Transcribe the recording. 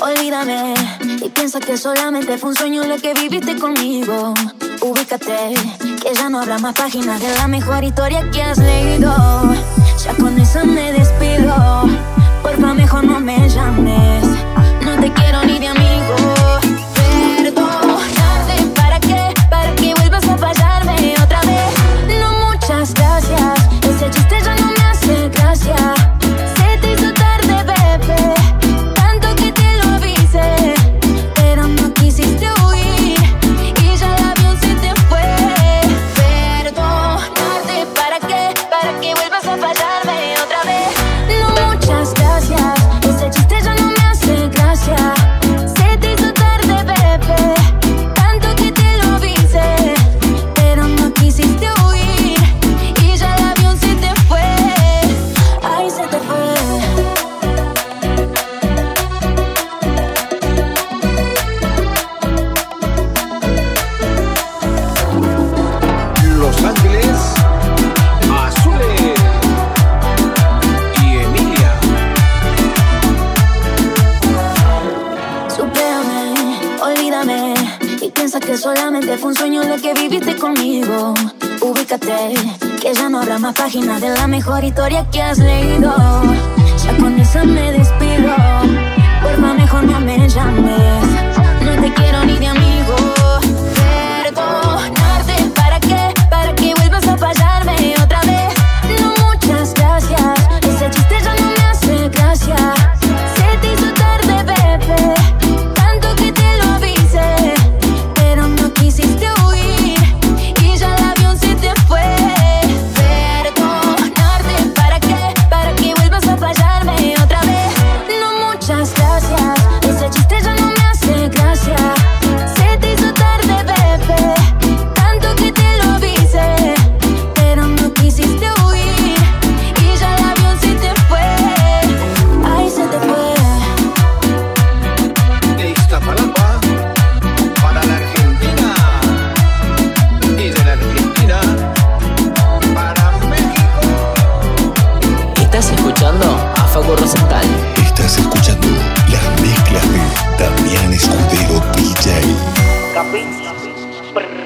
olvídame y piensa que solamente fue un sueño lo que viviste conmigo. Ubícate, que ya no habrá más páginas de la mejor historia que has leído. Ya con eso me despido, porfa mejor no me llames, no te quiero ni de amigo. Perdóname, ¿para qué vuelvas a fallarme otra vez? No, muchas gracias, ese chiste ya no me hace gracia. Se te hizo tarde, bebé, tanto que te lo avisé, pero no quisiste huir y ya el avión se te fue. Perdóname, ¿para qué vuelvas a fallarme otra vez? No, muchas gracias, ese chiste ya no me hace gracia. Que solamente fue un sueño lo que viviste conmigo. Ubícate, que ya no habrá más páginas de la mejor historia que has leído. Ya con eso me despido, porfa mejor no me llames, no te quiero ni de amigo. Perdonarte, ¿para qué vuelvas a fallarme otra vez? No, muchas gracias, ese chiste ya no me hace gracia. Se te hizo tarde, bebé, tanto que te lo avisé, quisiste huir y ya el avión se te fue. Perdonarte, ¿para qué vuelvas a fallarme otra vez? No, muchas gracias, ese chiste ya no me hace gracia. Se te hizo tarde, bebé, tanto que te lo avisé, pero no quisiste huir y ya el avión se te fue. Ay, se te fue. De Iztapalapa para la gente escuchando a Fago Rosenthal. Estás escuchando las mezclas de Damián Escudero DJ Capilla.